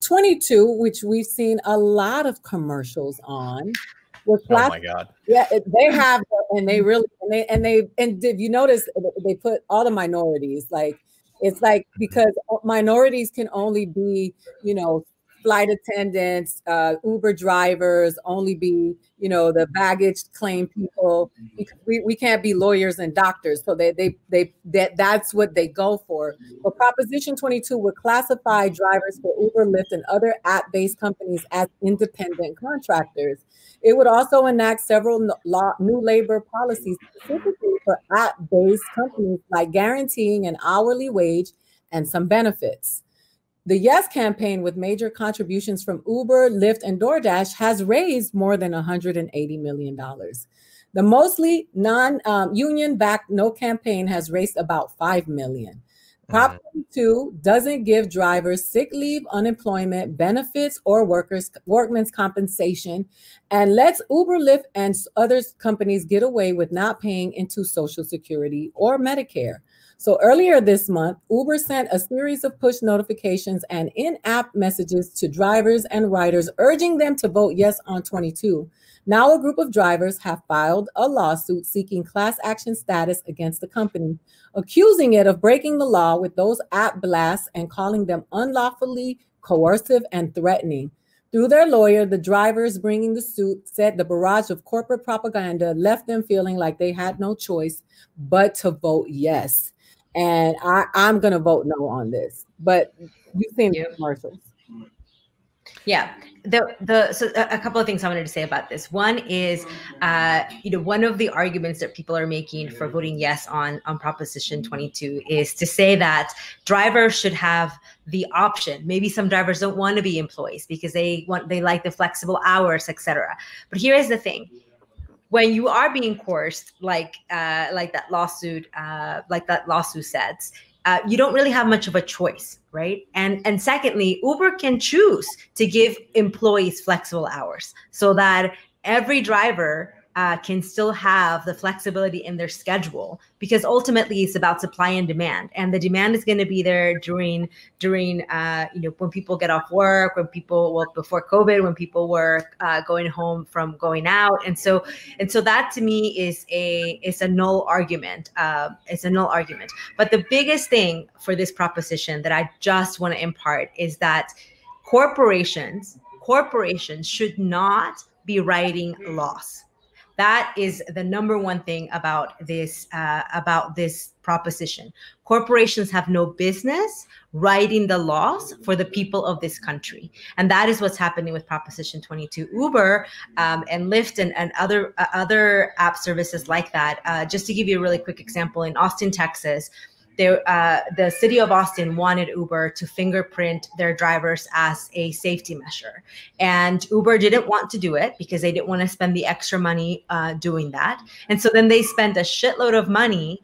22, which we've seen a lot of commercials on. With plastic. Oh my God! Yeah, they have, and they really, and did you notice they put all the minorities? Like, it's like because minorities can only be, you know, flight attendants, Uber drivers, only be, you know, the baggage claim people. We can't be lawyers and doctors, so that's what they go for. But Proposition 22 would classify drivers for Uber, Lyft, and other app-based companies as independent contractors. It would also enact several new labor policies specifically for app-based companies, like guaranteeing an hourly wage and some benefits. The Yes campaign, with major contributions from Uber, Lyft, and DoorDash, has raised more than $180 million. The mostly non-union-backed No campaign has raised about $5 million. Prop 2 doesn't give drivers sick leave, unemployment benefits, or workman's compensation, and lets Uber, Lyft, and other companies get away with not paying into Social Security or Medicare. So earlier this month, Uber sent a series of push notifications and in-app messages to drivers and riders, urging them to vote yes on 22. Now a group of drivers have filed a lawsuit seeking class action status against the company, accusing it of breaking the law with those app blasts and calling them unlawfully coercive and threatening. Through their lawyer, the drivers bringing the suit said the barrage of corporate propaganda left them feeling like they had no choice but to vote yes. And I'm going to vote no on this, but you've seen the commercials. Yeah, so a couple of things I wanted to say about this. One is, you know, one of the arguments that people are making for voting yes on Proposition 22 is to say that drivers should have the option. Maybe some drivers don't want to be employees because they like the flexible hours, etc. But here is the thing. When you are being coerced, like that lawsuit says, you don't really have much of a choice, right? And secondly, Uber can choose to give employees flexible hours so that every driver can still have the flexibility in their schedule, because ultimately it's about supply and demand, and the demand is going to be there during you know, when people get off work, when people, well, before COVID, when people were going home from going out, and so that to me is a null argument. It's a null argument. But the biggest thing for this proposition that I just want to impart is that corporations should not be writing laws. That is the number one thing about this proposition. Corporations have no business writing the laws for the people of this country, and that is what's happening with Proposition 22. Uber and Lyft and other app services like that. Just to give you a really quick example, in Austin, Texas, the city of Austin wanted Uber to fingerprint their drivers as a safety measure. And Uber didn't want to do it because they didn't want to spend the extra money doing that. And so then they spent a shitload of money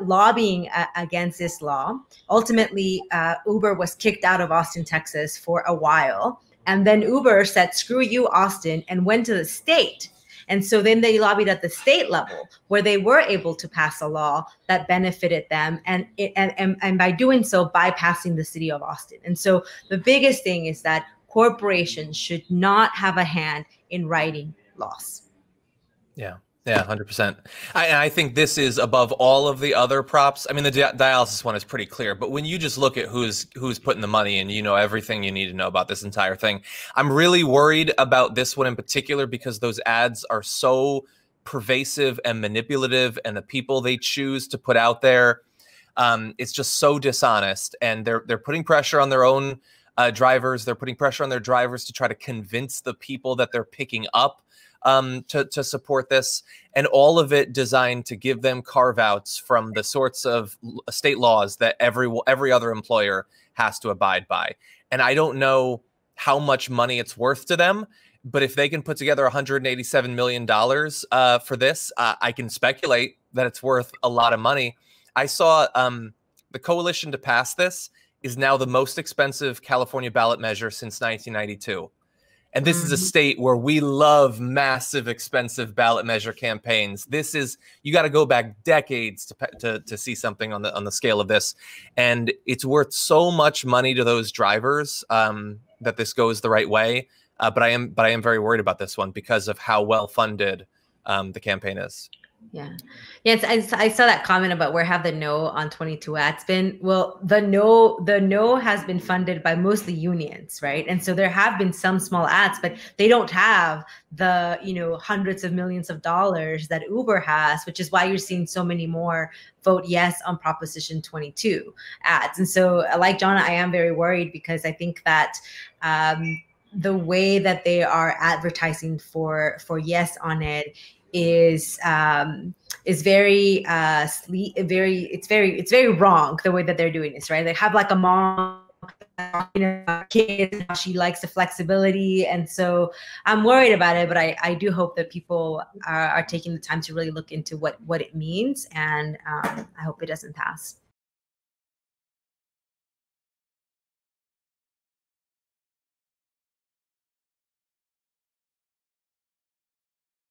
lobbying against this law. Ultimately, Uber was kicked out of Austin, Texas for a while. And then Uber said, screw you, Austin, and went to the state. And so then they lobbied at the state level, where they were able to pass a law that benefited them, and by doing so, bypassing the city of Austin. And so the biggest thing is that corporations should not have a hand in writing laws. Yeah. Yeah, 100%. I think this is above all of the other props. I mean, the dialysis one is pretty clear, but when you just look at who's putting the money in, you know everything you need to know about this entire thing. I'm really worried about this one in particular because those ads are so pervasive and manipulative, and the people they choose to put out there, it's just so dishonest, and they're putting pressure on their own drivers. They're putting pressure on their drivers to try to convince the people that they're picking up to support this, and all of it designed to give them carve outs from the sorts of state laws that every other employer has to abide by. And I don't know how much money it's worth to them, but if they can put together $187 million for this, I can speculate that it's worth a lot of money. I saw the coalition to pass this is now the most expensive California ballot measure since 1992. And this is a state where we love massive, expensive ballot measure campaigns. This is, you got to go back decades to see something on the scale of this. And it's worth so much money to those drivers that this goes the right way. But I am very worried about this one because of how well funded the campaign is. Yeah. Yes. I saw that comment about where have the no on 22 ads been. Well, the no has been funded by mostly unions, right? And so there have been some small ads, but they don't have the, you know, hundreds of millions of dollars that Uber has, which is why you're seeing so many more vote yes on Proposition 22 ads. And so like John, I am very worried because I think that, the way that they are advertising for yes on it is very it's very wrong the way that they're doing this, right? They have like a mom talking about kids, how she likes the flexibility, and so I'm worried about it, but I do hope that people are taking the time to really look into what it means, and I hope it doesn't pass.